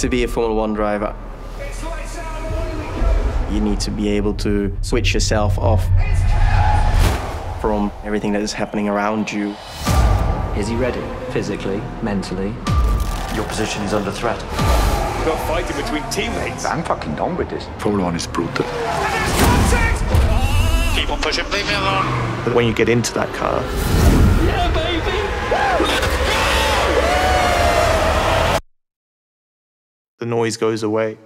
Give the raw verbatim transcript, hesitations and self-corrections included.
To be a Formula One driver, you need to be able to switch yourself off from everything that is happening around you. Is he ready? Physically, mentally? Your position is under threat. We're not fighting between teammates. I'm fucking done with this. Formula One is brutal. Keep on pushing, leave me alone. But when you get into that car, yeah, baby! the noise goes away.